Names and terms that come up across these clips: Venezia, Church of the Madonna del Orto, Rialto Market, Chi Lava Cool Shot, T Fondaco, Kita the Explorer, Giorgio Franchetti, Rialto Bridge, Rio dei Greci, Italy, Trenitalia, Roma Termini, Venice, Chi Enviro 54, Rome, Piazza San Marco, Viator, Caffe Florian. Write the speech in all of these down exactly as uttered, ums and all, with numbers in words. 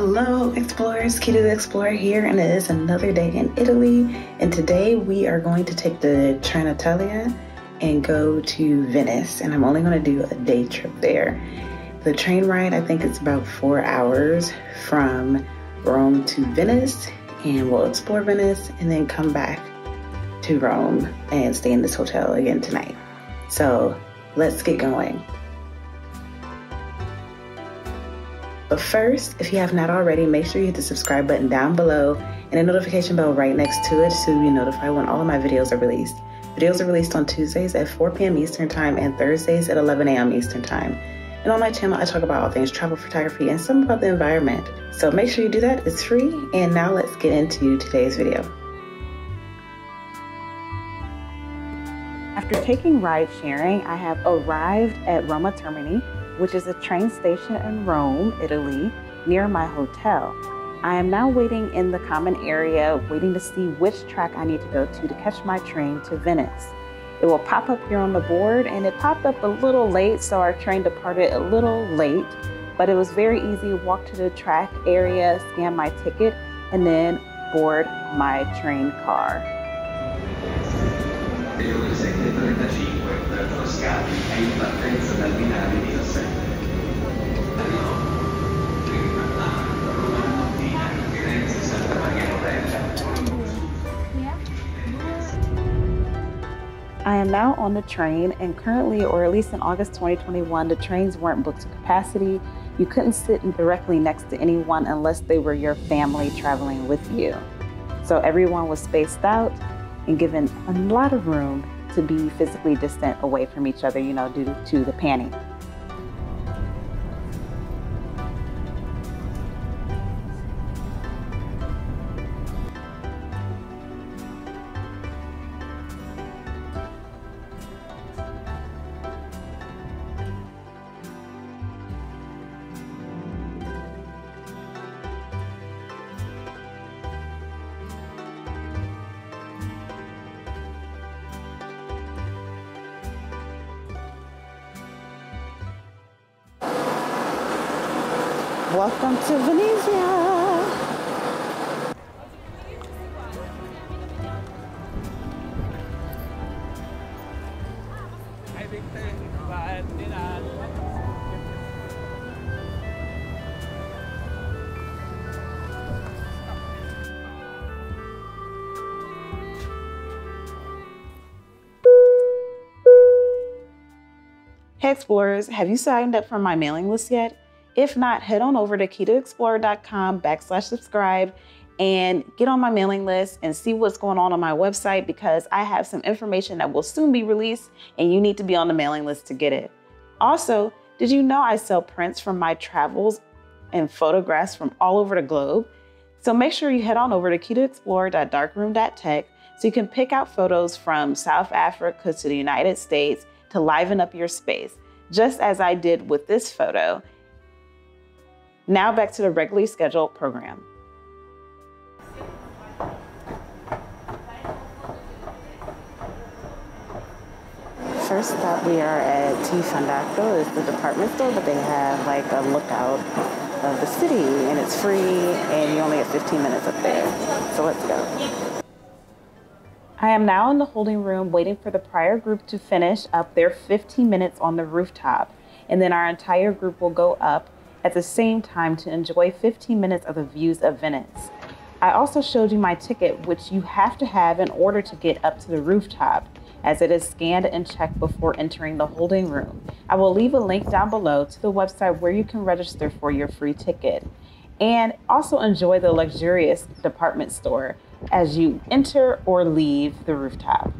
Hello explorers, Kita the Explorer here, and it is another day in Italy, and today we are going to take the Trenitalia and go to Venice, and I'm only going to do a day trip there. The train ride, I think it's about four hours from Rome to Venice, and we'll explore Venice and then come back to Rome and stay in this hotel again tonight. So let's get going. But first, if you have not already, make sure you hit the subscribe button down below and a notification bell right next to it so you're notified when all of my videos are released. Videos are released on Tuesdays at four p m Eastern Time and Thursdays at eleven a m Eastern Time. And on my channel, I talk about all things travel, photography, and some about the environment. So make sure you do that. It's free. And now let's get into today's video. After taking ride sharing, I have arrived at Roma Termini, which is a train station in Rome, Italy, near my hotel. I am now waiting in the common area, waiting to see which track I need to go to to catch my train to Venice. It will pop up here on the board, and it popped up a little late, so our train departed a little late, but it was very easy. Walk to the track area, scan my ticket, and then board my train car. I am now on the train, and currently, or at least in August twenty twenty-one, the trains weren't booked to capacity. You couldn't sit directly next to anyone unless they were your family traveling with you. So everyone was spaced out and given a lot of room to be physically distant away from each other, you know, due to the panic. Welcome to Venezia! Hey explorers, have you signed up for my mailing list yet? If not, head on over to kita the explorer dot com backslash subscribe and get on my mailing list and see what's going on on my website, because I have some information that will soon be released and you need to be on the mailing list to get it. Also, did you know I sell prints from my travels and photographs from all over the globe? So make sure you head on over to kita explorer dot darkroom dot tech so you can pick out photos from South Africa to the United States to liven up your space, just as I did with this photo. Now back to the regularly scheduled program. First stop, we are at T Fondaco. It's the department store, but they have like a lookout of the city, and it's free, and you only have fifteen minutes up there. So let's go. I am now in the holding room waiting for the prior group to finish up their fifteen minutes on the rooftop, and then our entire group will go up at the same time to enjoy fifteen minutes of the views of Venice. I also showed you my ticket, which you have to have in order to get up to the rooftop, as it is scanned and checked before entering the holding room. I will leave a link down below to the website where you can register for your free ticket. And also enjoy the luxurious department store as you enter or leave the rooftop.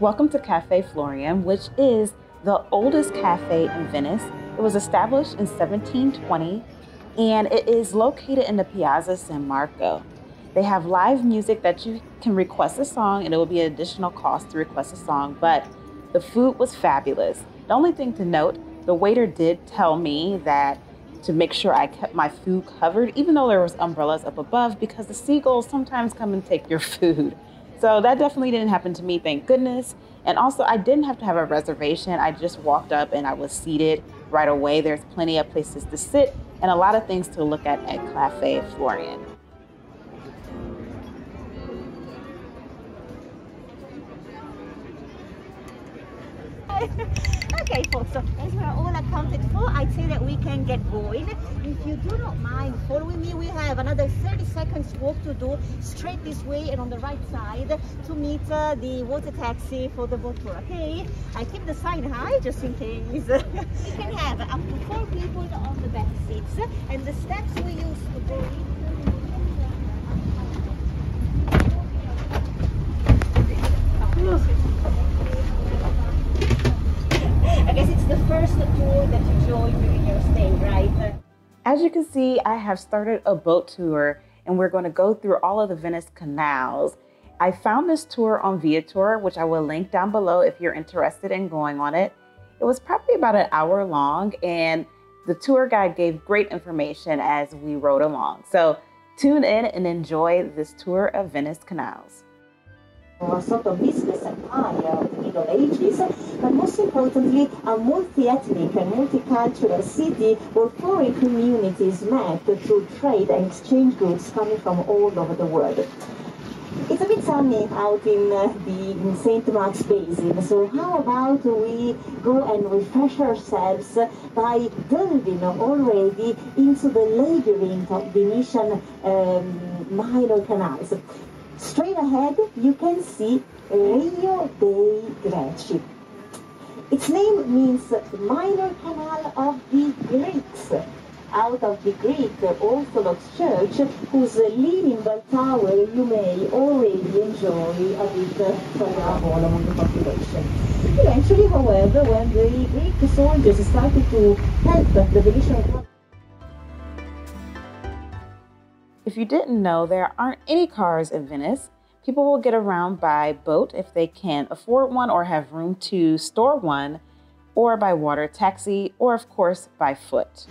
Welcome to Caffe Florian, which is the oldest cafe in Venice. It was established in seventeen twenty, and it is located in the Piazza San Marco. They have live music that you can request a song, and it will be an additional cost to request a song, but the food was fabulous. The only thing to note, the waiter did tell me that to make sure I kept my food covered, even though there was umbrellas up above, because the seagulls sometimes come and take your food. So that definitely didn't happen to me, thank goodness. And also, I didn't have to have a reservation. I just walked up and I was seated right away. There's plenty of places to sit and a lot of things to look at at Caffe Florian. Okay, folks, so as we are all accounted for, I'd say that we can get going. If you do not mind following me, we have another thirty seconds walk to do straight this way and on the right side to meet uh, the water taxi for the boat tour, okay? I keep the sign high just in case. You can have up to four people on the back seats, and the steps we use to go in. As you can see, I have started a boat tour and we're going to go through all of the Venice canals. I found this tour on Viator, which I will link down below if you're interested in going on it. It was probably about an hour long and the tour guide gave great information as we rode along. So tune in and enjoy this tour of Venice canals. Our sort of business empire of the Middle Ages, but most importantly, a multi-ethnic and multicultural city where foreign communities met through trade and exchange goods coming from all over the world. It's a bit sunny out in uh, the Saint Mark's Basin, so how about we go and refresh ourselves by delving already into the labyrinth of Venetian um, minor canals. Straight ahead, you can see Rio dei Greci. Its name means Minor Canal of the Greeks, out of the Greek Orthodox Church, whose leaning bell tower you may already enjoy a bit for the whole among the population. Eventually, however, when the Greek soldiers started to help the Venetian. If you didn't know, there aren't any cars in Venice. People will get around by boat if they can afford one or have room to store one, or by water taxi, or of course by foot.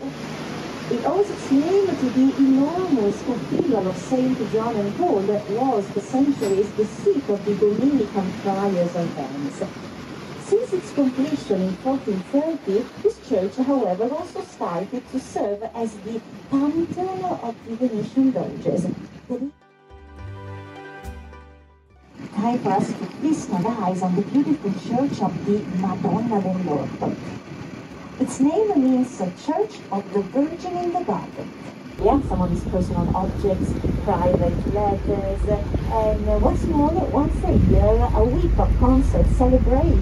It owes its name to the enormous cathedral of Saint John and Paul that was for centuries the seat of the Dominican friars of Venice. Since its completion in fourteen thirty, this church, however, also started to serve as the pantheon of the Venetian Doges. Time for us to feast our eyes on the beautiful Church of the Madonna del Orto. Its name means Church of the Virgin in the Garden. Yeah, some of these personal objects, private letters, and what's more, once a year, a week of concerts celebrating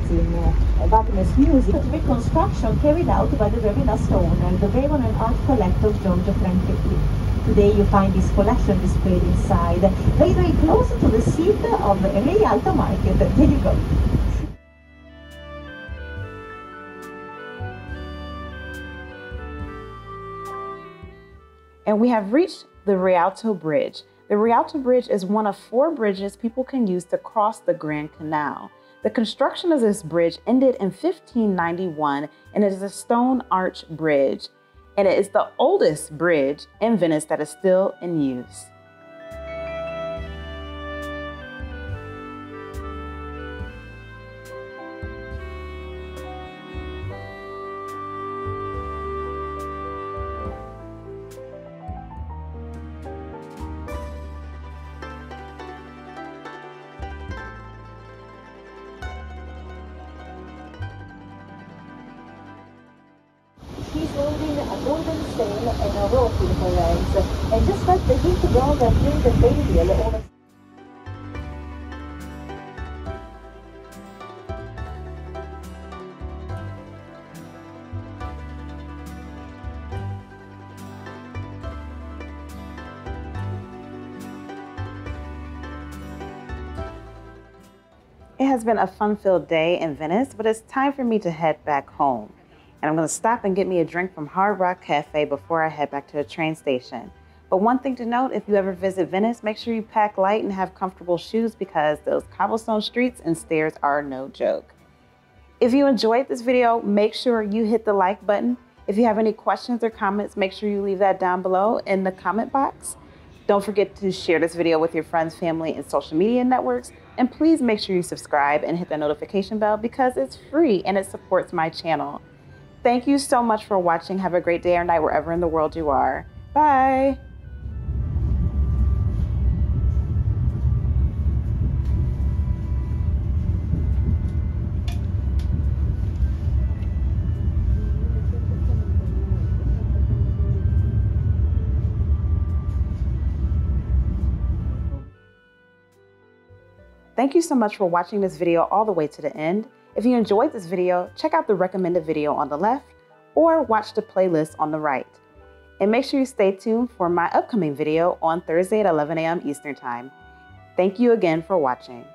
Wagner's uh, music, reconstruction carried out by the very last owner, the Raven and art collector Giorgio Franchetti. Today you find this collection displayed inside, very, very close to the seat of the Rialto Market. There you go. And we have reached the Rialto Bridge. The Rialto Bridge is one of four bridges people can use to cross the Grand Canal. The construction of this bridge ended in fifteen ninety-one, and it is a stone arch bridge. And it is the oldest bridge in Venice that is still in use. Holding a golden sail and a rope in her hands, and just let the heat go and bring the baby over. It has been a fun-filled day in Venice, but it's time for me to head back home. And I'm going to stop and get me a drink from Hard Rock Cafe before I head back to the train station. But one thing to note, if you ever visit Venice, make sure you pack light and have comfortable shoes because those cobblestone streets and stairs are no joke. If you enjoyed this video, make sure you hit the like button. If you have any questions or comments, make sure you leave that down below in the comment box. Don't forget to share this video with your friends, family, and social media networks. And please make sure you subscribe and hit that notification bell because it's free and it supports my channel. Thank you so much for watching. Have a great day or night wherever in the world you are. Bye. Thank you so much for watching this video all the way to the end. If you enjoyed this video, check out the recommended video on the left or watch the playlist on the right. And make sure you stay tuned for my upcoming video on Thursday at eleven A M Eastern Time. Thank you again for watching.